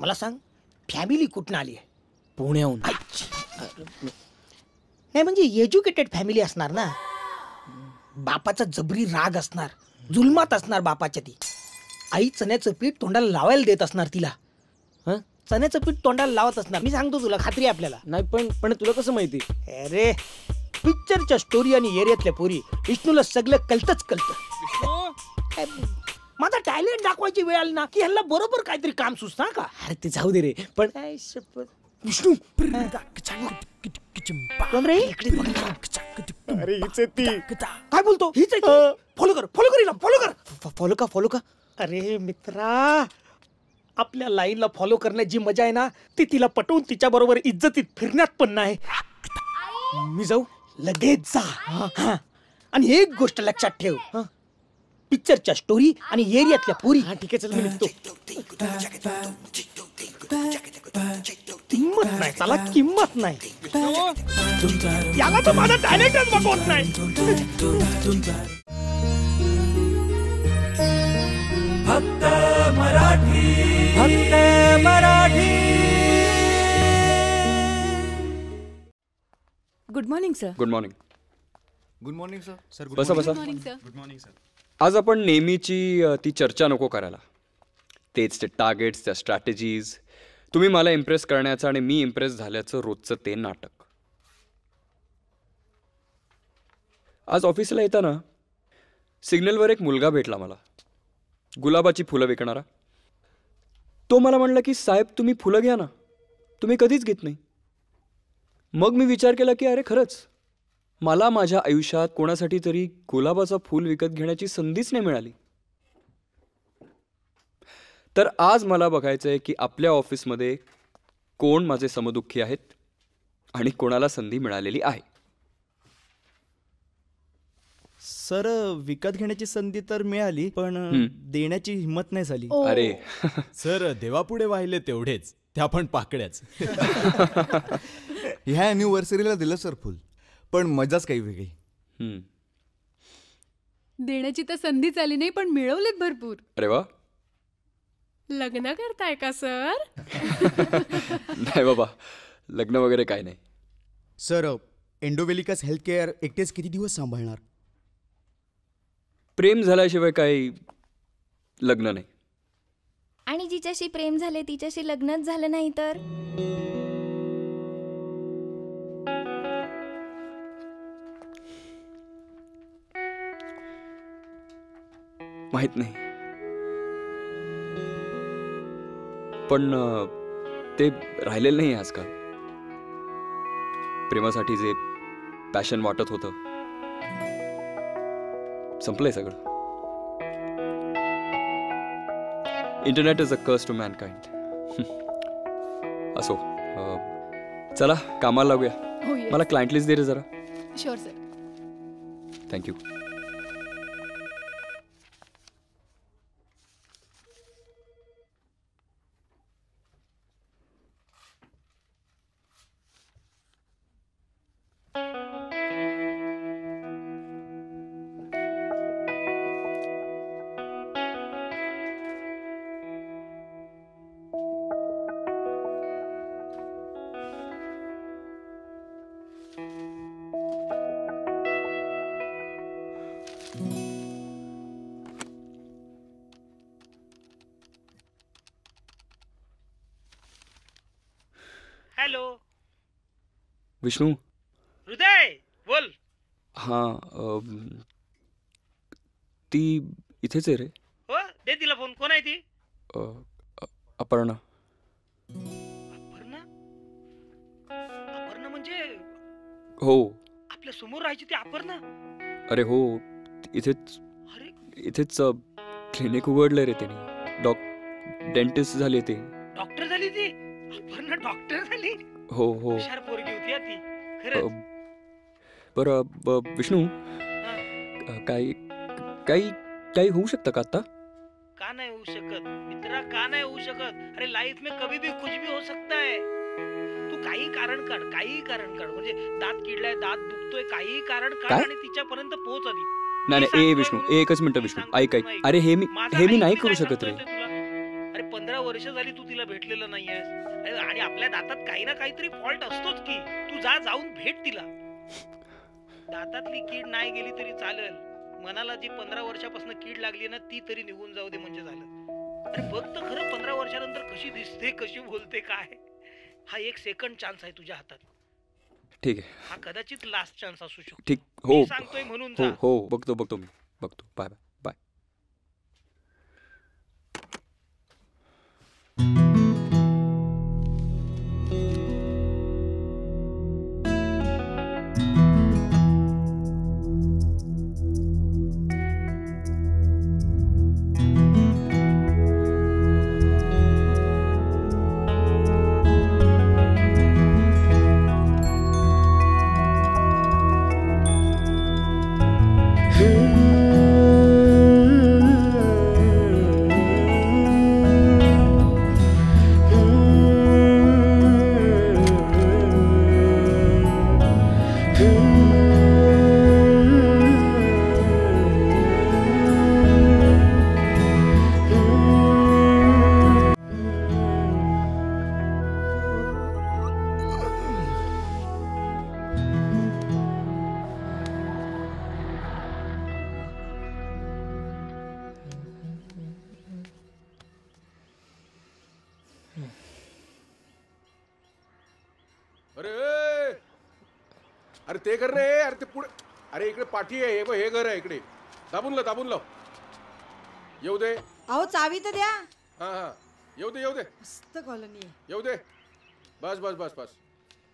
मला सांग, फॅमिली कुठून आली आहे? पुण्याहून. नाही म्हणजे एज्युकेटेड फॅमिली असणार ना. बापाचा जबरी राग असणार, जुलमात असणार बापाच्या. ती आई चण्याचं पीठ तोंडाला लावायला देत असणार तिला. हां, चण्याचं पीठ तोंडाला लावत असणार. मी सांगतो तुला, खात्री आपल्याला. नाही पण तुला कसं माहिती? अरे पिक्चरच्या स्टोरी आणि एरियातल्या पोरी. विष्णूला सगळं कळतंच कळतं. माझा टॅलेंट दाखवायची वेळ आली ना की ह्याला बरोबर काहीतरी काम सुचणार का? अरे ते जाऊ दे रे, पण विष्णू काय बोलतो? हीच फॉलो कर. अरे मित्रा, आपल्या लाईनला फॉलो करण्याची मजा आहे ना, ती तिला पटवून तिच्या बरोबर इज्जतीत फिरण्यात पण नाही. मी जाऊ? लगेच जा. आणि एक गोष्ट लक्षात ठेव, पिक्चरच्या स्टोरी आणि एरियातल्या पोरी. हा ठीक आहे, चल मी निघतो. किंमत नाही, चला किंमत नाही. याला तर माझा डायरेक्टच बघवत नाही. फक्त मराठी, फक्त Marathi. Good morning sir. Good morning. Good morning sir. Sir बसा बसा. Good morning sir. आज आपण नेहमीची ती चर्चा नको करायला. तेच ते टार्गेट्स, त्या स्ट्रॅटेजीज, तुम्ही मला इम्प्रेस करण्याचं आणि मी इम्प्रेस झाल्याचं रोजचं ते नाटक. आज ऑफिसला येताना सिग्नलवर एक मुलगा भेटला मला, गुलाबाची फुलं विकणारा. तो मला म्हणला की साहेब तुम्ही फुलं घ्या ना, तुम्ही कधीच घेत नाही. मग मी विचार केला की अरे खरंच मला माझ्या आयुष्यात कोणासाठी तरी गुलाबाचं फूल विकत घेण्याची संधीच नाही मिळाली. तर आज मला बघायचं आहे की आपल्या ऑफिसमध्ये कोण माझे समदुःखी आहेत आणि कोणाला संधी मिळालेली आहे. सर विकत घेण्याची संधी तर मिळाली, पण देण्याची हिम्मत नाही झाली. अरे सर, देवापुढे वाहिले तेवढेच, त्या पण पाकड्याच. ह्या अॅनिव्हर्सरीला दिलं सर फुल, पण मजाच काही वेगळी. देण्याची तर संधी झाली नाही, पण मिळवलीत भरपूर. अरे वा, लग्न करताय का सर? नाही बाबा, लग्न वगैरे काय नाही सर. एंडोवेलिकस हेल्थ केअर एकटेच किती दिवस सांभाळणार? प्रेम झाल्याशिवाय काही लग्न नाही. आणि जिच्याशी प्रेम झाले तिच्याशी लग्नच झालं नाही तर? माहित नाही, पण ते राहिलेलं नाही आजकाल. प्रेमासाठी जे पॅशन वाटत होतं संपलंय सगळं. Internet is a curse to mankind. असो, चला कामाला लागूया. मला क्लायंट लिस्ट दे रे जरा. Sure sir. थँक्यू. विष्णू. हृदय बोल. हां, ती इथेच आहे रे. हो, दे तिला फोन. कोण आहे ती? अपर्णा. अपर्णा? अपर्णा म्हणजे? हो, आपल्या समोर राहायची ती अपर्णा. अरे हो, इथेच. अरे इथेच क्लिनिक उघडलं रे त्यांनी. डेंटिस्ट झाली ती. डॉक्टर झाली ती? अपर्णा डॉक्टर झाली? हो हो, हुशार पोरगी होती ती खरंच. बरं विष्णू, काही काही काही होऊ शकतं का आता? का नाही होऊ शकत मित्रा, का नाही होऊ शकत? अरे लाईफ में कभी भी कुछ भी हो सकता है. तू काही कारण काढ, काही कारण काढ. म्हणजे दात किडलाय, दात दुखतोय, काही कारण काढ आणि तिच्यापर्यंत पोहोच आधी. नाही नाही विष्णू, एकच मिनिट विष्णू, ऐक ऐक. अरे हे मी नाही करू शकत रे. अरे 15 वर्ष झाली तू तिला भेटलेलं नाहीयेस, आणि आपल्या दातात काही ना काहीतरी फॉल्ट असतोच की, तू जाऊन भेट तिला. दातातली कीड नाही गेली तरी चालेल, मनाला जी 15 वर्षापासून कीड लागली ना ती तरी निघून जाऊ दे म्हणजे झालं. अरे बघ तर खरं 15 वर्षानंतर कशी दिसते, कशी बोलते, काय. हा एक सेकंड चान्स आहे तुझ्या हातात. ठीक आहे, हा कदाचित लास्ट चान्स असू शकतो. ठीक, हो सांगतोय म्हणून जा. हो बघतो मी, बघतो. Bye bye. अरे ते कर रे, अरे ते पुढे, अरे इकडे पाठी आहे, हे घर आहे इकडे, दाबून लाव. येऊ दे. अहो चावी तर द्या. हा येऊ दे. मस्त कॉलनी आहे. येऊ दे. बस.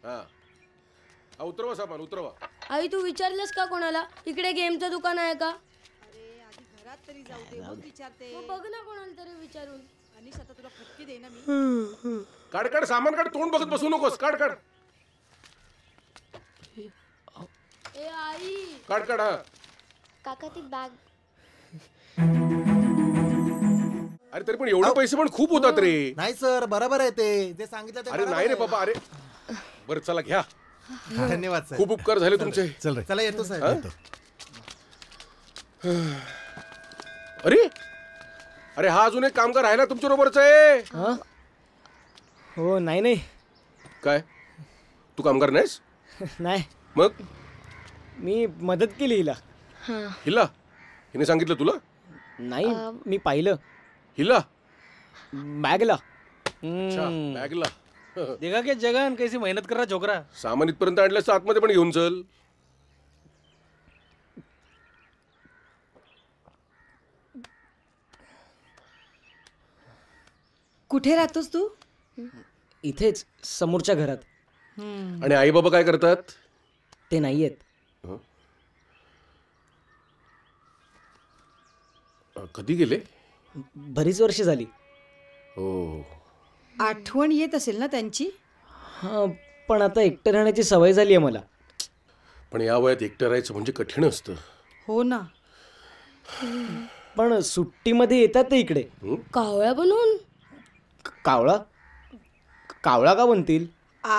हा उतरवा सामान, उतरवा. आई तू विचारलंस का कोणाला इकडे गेमचं दुकान आहे का? अरे आधी घरात तरी जाऊ दे, मग विचारते. बघ ना कोणाला तरी विचारून. अनिश आता तुला फटकी देईन मी. काढ सामान काढ, तोंड बघत बसू नकोस. काढ. ए आई काढ. काका ती बॅग. अरे तरी पण एवढे पैसे पण खूप होतात रे. नाही सर, बरोबर आहे ते जे सांगितलं. अरे नाही रे बाबा. अरे बर चला घ्या. धन्यवाद सर, खूप उपकार झाले तुमचे. चला येतो साहेब. अरे हा अजून एक कामगार आहे ना तुमच्या बरोबरच आहे. हो नाही काय तू कामगार नाहीस? नाही. मग मी मदत केली हिला. हिला हिने सांगितलं तुला? नाही मी पाहिलं हिला बॅगला. देखा के जगन कैसी मेहनत करा छोकरा. सामान इथपर्यंत आणल्यास आतमध्ये पण घेऊन चल. कुठे राहतोस तू? इथेच समोरच्या घरात. आणि आई बाबा काय करतात? ते नाहीयेत. कधी गेले? बरीच वर्ष झाली. आठवण येत असेल ना त्यांची? हा पण आता एकटं राहण्याची सवय झाली आहे मला. पण या वयात एकटं राहायचं म्हणजे कठीण असतं. हो ना. पण सुट्टीमध्ये येतात ते इकडे कावळा बनून. कावळा का बनतील?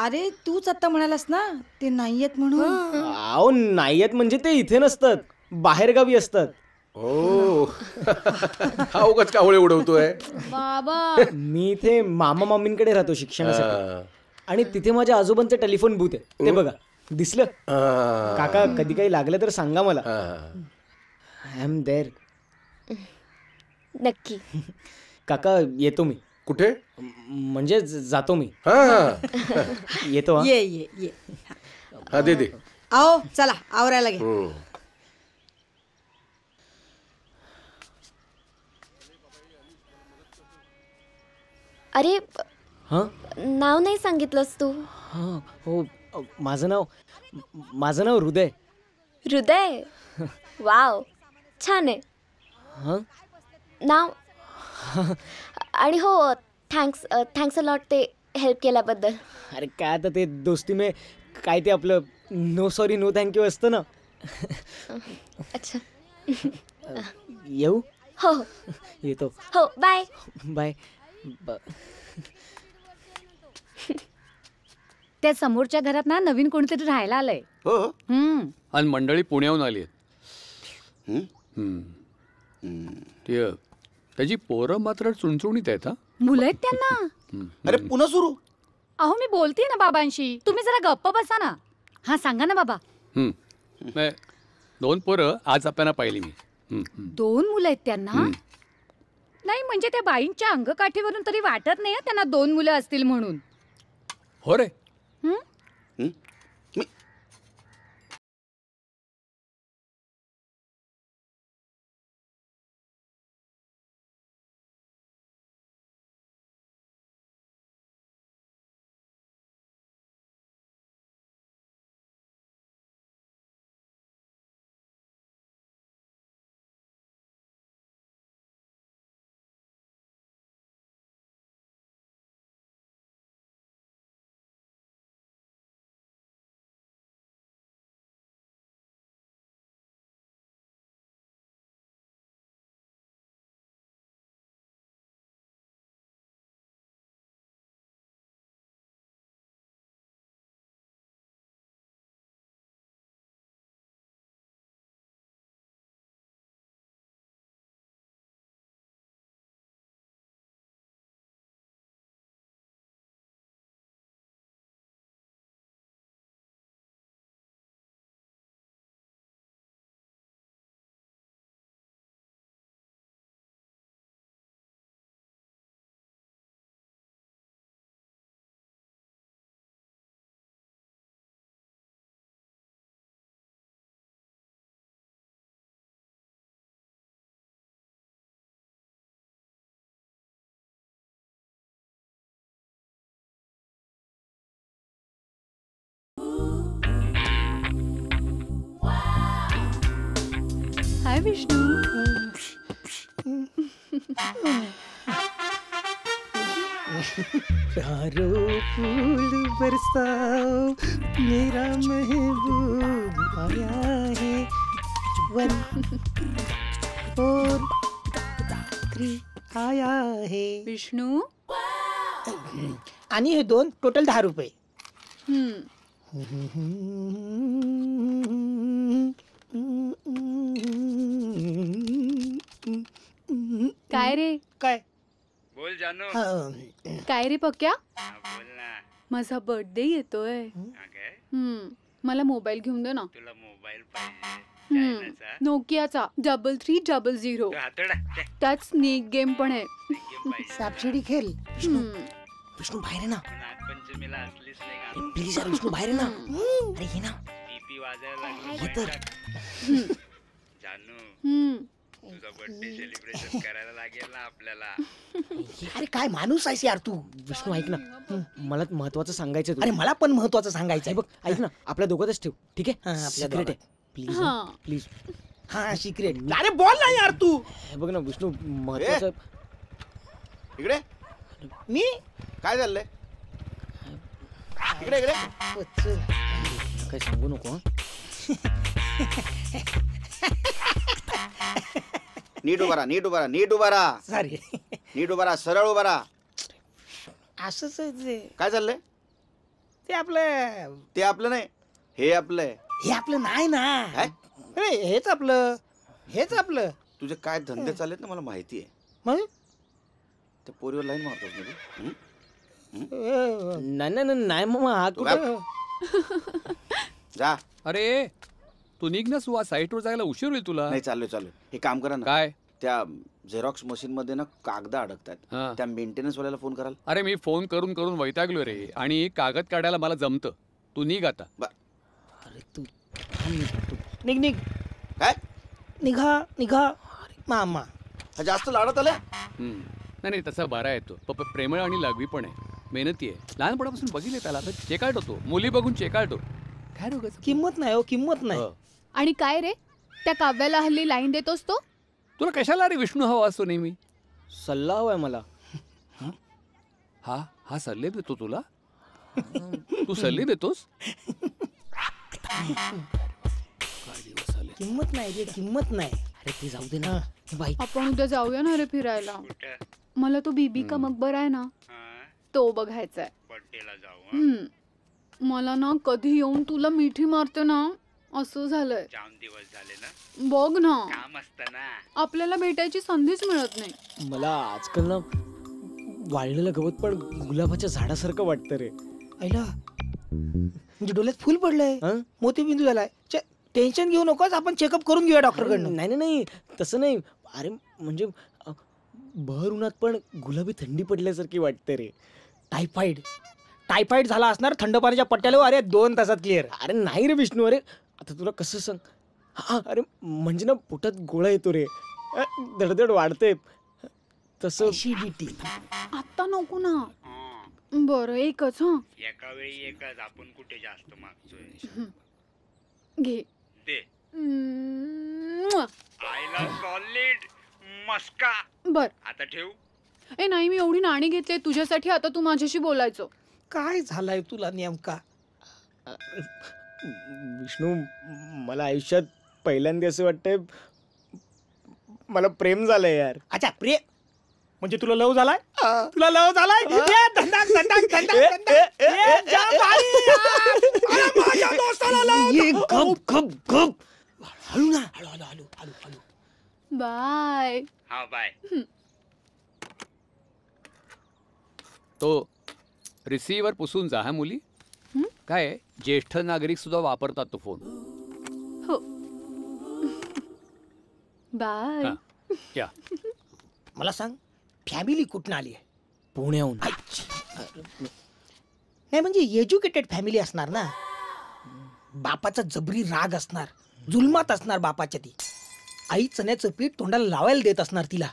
अरे तूच आता म्हणालास ना ते नाहीयेत म्हणून. आओ नाहीयेत म्हणजे ते इथे नसतात, बाहेर गावी असतात. उगाच कावळे उडवतोय बाबा. मी इथे मामा मामींकडे राहतो शिक्षणासाठी, आणि तिथे माझ्या आजोबांचं टेलिफोन बूथ आहे. ते बघा दिसलं काका? कधी काही लागलं तर सांगा मला. I am there. नक्की काका, येतो मी. कुठे म्हणजे जातो मी. येतो. ये हा दे. आओ चला आवरायला घे. अरे नाव नाही सांगितलंस तू. हो माझं नाव हृदय. वाव छान आहे नाव. आणि हो थँक्स अ लॉट ते हेल्प केल्याबद्दल. अरे काय आता ते दोस्ती मे काय ते आपलं नो सॉरी नो थँक्यू असतं ना. अच्छा येऊ? हो येतो. हो बाय बाय. त्या समोरच्या घरात ना नवीन कोणीतरी राहायला आलंय. हो आणि मंडळी पुण्याहून आली आहेत. त्याची पोरं मात्र चुणचुणीत आहेत. मुलं आहेत त्यांना. अरे पुन्हा सुरू. अहो मी बोलतीये ना बाबांशी, तुम्ही जरा गप्प बसा ना. हा सांगा ना बाबा. दोन पोरं आज आपल्याला पाहिली मी. दोन मुलं आहेत त्यांना? नाही म्हणजे त्या बाईंच्या अंगकाठीवरून तरी वाटत नाही त्यांना दोन मुलं असतील म्हणून. हो रे. हाय विष्णू. चारो फूल बरसाओ मेरा महबूब आया है. 1 4 3 आया है विष्णू. आणि हे दोन टोटल 10 रुपये. काय रे काय बोल जानो. काय रे पक्या बोल ना. माझा बर्थडे येतोय. मला मोबाईल घेऊन दे ना. तुला मोबाईल पाहिजे नोकियाचा 3300. त्याच स्नेक गेम पण आहे. सापशिडी खेळ. विष्णू बाहेर ये ना. नागपंचमीला असली स्नेक. प्लीज विष्णू बाहेर ये ना. अरे ये ना टीपी वाजायला लागली. जानो तुझा बर्थडे सेलिब्रेशन करायला लागेल ना आपल्याला. अरे काय माणूस आहेस यार तू. विष्णू ऐक ना, मला महत्त्वाचं सांगायचं. अरे मला पण महत्त्वाचं सांगायचं आहे बघ. ऐक ना, आपल्या दोघांतच ठेव ठीक आहे. हां सिक्रेट आहे प्लीज प्लीज. हां सिक्रेट. अरे बोल ना यार तू. हे बघ ना विष्णू महत्त्वाचं. इकडे मी काय झालंय इकडे इकडे काय सांगू नको. नीट उभा राहा नीट उभा राहा नीट उभा राहा. सॉरी नीट उभा राहा सरळ उभा राहा. असंच आहे. काय चाललंय ते आपलं. ते आपलं नाही हे आपलं. हे आपलं नाही ना. अरे हेच आपलं हेच आपलं. तुझे काय धंदे चाललेत ना मला माहिती आहे. मग ते पोरीवर लाईन मारतोस ना. नाही मग हा कुठं जा. अरे तू निघ ना सुवा, साईटवर जायला उशीर होईल तुला. नाही चालू चालू. हे काम करा ना. काय त्या झेरॉक्स मशीन मध्ये ना कागद अडकतात. त्या मेंटेनन्स वाल्याला फोन कराल. अरे मी फोन करून करून वैतागलो रे आणि कागद काढायला मला जमतं. तू निघ आता. अरे तू निघ निघ. काय निघा निघा मामा जास्त लाडत आल्या. नाही तसा बरा आहे तो. प्रेमळ आणि लागवी पण आहे. मेहनती आहे. लहानपणापासून बघितले त्याला. चेकाळट होतो मुली बघून. चेकाळट होतो. किंमत नाही हो किंमत नाही. आणि काय रे त्या काव्याला हल्ली लाईन देतोस तो. तुला कशाला रे विष्णू हवा असतो नेहमी. सल्ला हवाय मला. हा हा सल्ले देतो तुला. तू सल्ले देतोस. किंमत नाही रे किंमत नाही. अरे ते जाऊ दे ना. आपण उद्या जाऊया ना रे फिरायला. मला तो बीबी का मकबरा आहे ना तो बघायचा आहे. मला ना कधी येऊन तुला मिठी मारते ना असं झालंय. बघ ना आपल्याला भेटायची संधीच मिळत नाही. मला आजकाल ना वाळलेलं गवत पण गुलाबाच्या झाडासारखं वाटतं रे आईला। म्हणजे डोळ्यात फूल पडलंय, मोतीबिंदू झालाय। टेन्शन घेऊ नकोस, आपण चेकअप करून घेऊया डॉक्टरकडून। नाही नाही तसं नाही, अरे म्हणजे भर उन्हात पण गुलाबी थंडी पडल्यासारखी वाटते रे। टायफॉइड टायफॉइड झाला असणार थंड पाण्याच्या पट्ट्याला। अरे 2 तासात क्लिअर। अरे नाही रे विष्णू, अरे आता तुला कसं सांग। हां अरे म्हणजे ना पोटात गोळा येतो रे, धडधड वाढते तसं। ऍसिडिटी आता नको ना। बरं एकच हं, एका वेळी एकच, आपण कुठे जास्त मागतोय। घे दे, आय लव सॉलिड मस्का। बर आता ठेव। ए नाही मी एवढी नाणी घेतली तुझ्यासाठी, आता तू माझ्याशी बोलायचं। काय झालंय तुला नेमका? विष्णू मला आयुष्यात पहिल्यांदा असं वाटतंय मला प्रेम झालंय यार। अच्छा प्रेम म्हणजे तुला लव झालाय? तुला लव झालाय? धंदाक धंदाक धंदाक माझ्या दोस्ताला लव। गप गप गप हळू ना, हळू हळू हळू हळू हळू। बाय। हां बाय। तो रिसीव्हर पुसून जा हा मुली। काय ज्येष्ठ नागरिक सुद्धा वापरतात तो फोन। हो बाय। या मला सांग फॅमिली कुठून आली आहे? पुण्याहून। नाही म्हणजे एज्युकेटेड फॅमिली असणार ना, बापाचा जबरी राग असणार, जुलमात असणार बापाच्या। ती आई चण्याचं पीठ तोंडाला लावायला देत असणार तिला।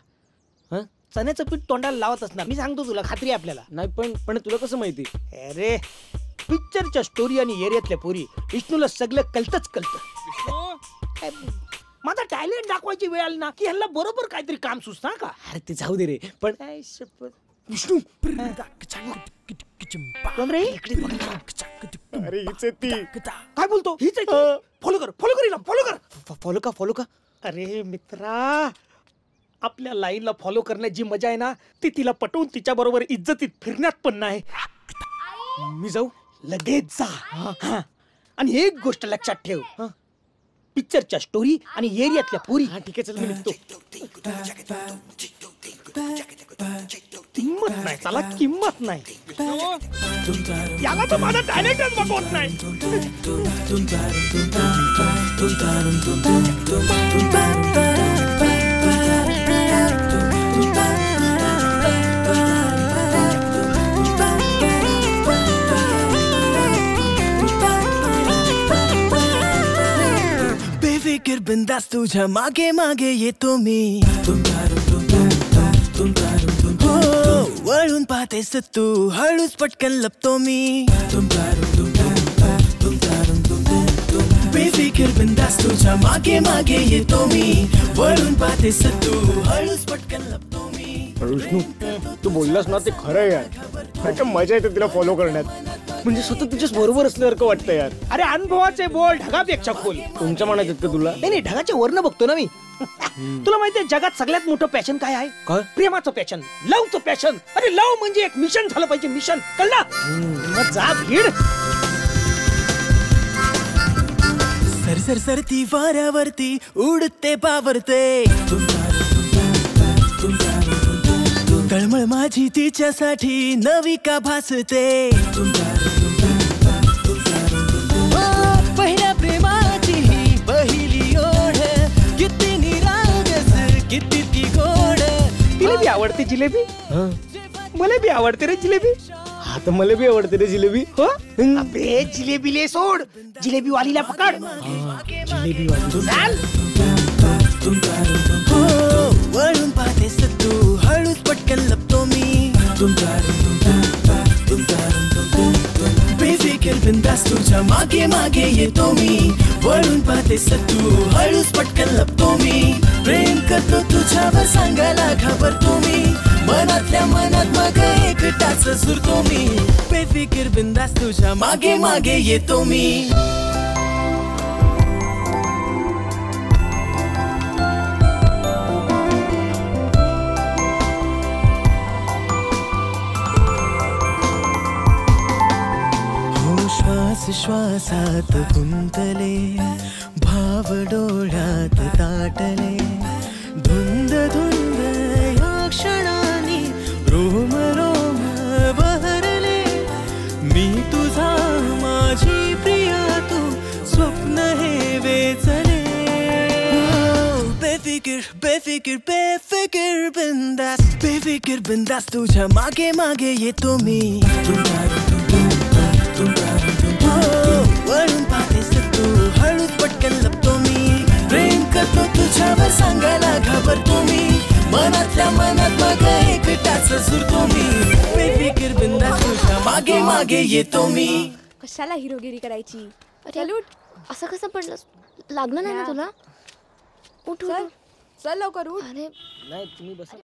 हां चण्याचं पीठ तोंडाला लावत असणार, मी सांगतो तुला, खात्री आपल्याला। नाही पण तुला कसं माहिती? अरे पिक्चरच्या स्टोरी आणि एरियातल्या पोरी, विष्णूला सगळं कळतंच कळतं। माझा टॅलेंट दाखवायची वेळ आली ना की ह्याला बरोबर काहीतरी काम सुचतं का? अरे ते जाऊ दे रे, पण विष्णू अरे हिच ती काय बोलतो, हिच फॉलो कर फॉलो कर, फॉलो कर फॉलो का फॉलो का। अरे मित्रा आपल्या लाईनला फॉलो करण्यात जी मजा आहे ना ती तिला पटवून तिच्या बरोबर इज्जतीत फिरण्यात पण नाही। मी जाऊ? लगेच जा। आणि एक गोष्ट लक्षात ठेव, पिक्चरच्या स्टोरी आणि एरियातल्या पोरी। हां ठीक आहे चल मी निघतो। किंमत नाही, चला किंमत नाही याला, तर माझा टॅलेंटच बघवत नाही। फिकर बिंदास तुझा मागे मागे येतो मी, वळून पाहतेस तू हळूच पटकन लपतो मी। बेफिकर बिंदास तुझा मागे मागे येतो मी, वळून पाहतेस तू हळूच पटकन लपतो मी। विष्णू तू बोललास ना ते खरं यार, मजा येते तिला फॉलो करण्यात। म्हणजे स्वतः तुझ्याच बरोबर असल्यासारखं वाटतं यार। अरे अनुभवाचे बोल ढगापेक्षा खोल। तुमच्या मनात येतं तुला? नाही नाही ढगाच्या वरनं बघतो ना मी। तुला माहिती आहे जगात सगळ्यात मोठं पॅशन काय आहे? काय? प्रेमाचं पॅशन, लव्हचं पॅशन। अरे लव्ह म्हणजे एक मिशन झालं पाहिजे, मिशन कळला? मग जा भिड। सर सर सरती वाऱ्यावरती उडते पावरते, तळमळ माझी तिच्यासाठी नवी का भासते। पहिल्या प्रेमाची ही पहिली ओढ, किती निरागस किती ती गोड। तिला बी आवडते जिलेबी, मला बी आवडते रे जिलेबी। हा तर मला बी आवडते रे जिलेबी। हो अबे जिलेबी ले सोड, जिलेबी वालीला पकड। जिलेबी वाली चाल, वळून पाहतेस तू हळूच पटकन लपतो मी। बेफिकर बिंदास तुझ्या मागे मागे येतो मी, वळून पाहतेस तू हळूच पटकन लपतो मी। प्रेम करतो तुझ्यावर सांगायला घाबरतो मी, मनातल्या मनात मग एकटाच सुरतो मी। बेफिकर बिंदास तुझ्या मागे मागे येतो मी। श्वास श्वासात गुंतले, भाव डोळ्यात दाटले, धुंद धुंद या क्षणानी रोम रोम बेफिक्र बिंदास तू मांगे मांगे ये तो मी वरून पाहतेस तू हळू पटकन लपतो मी प्रेम करतो तुझ्यावर सांगायला घाबरतो मी मनातल्या मनात मग एकटाच सुरतो मी बेफिक्र बिंदास तू मागे मागे ये तो मी। कशाला हिरोगिरी करायची? लूट असं कसं पडलं? लागलं नाही ना तुला? उठ चल लवकर उठ। अरे नाही तुम्ही बस।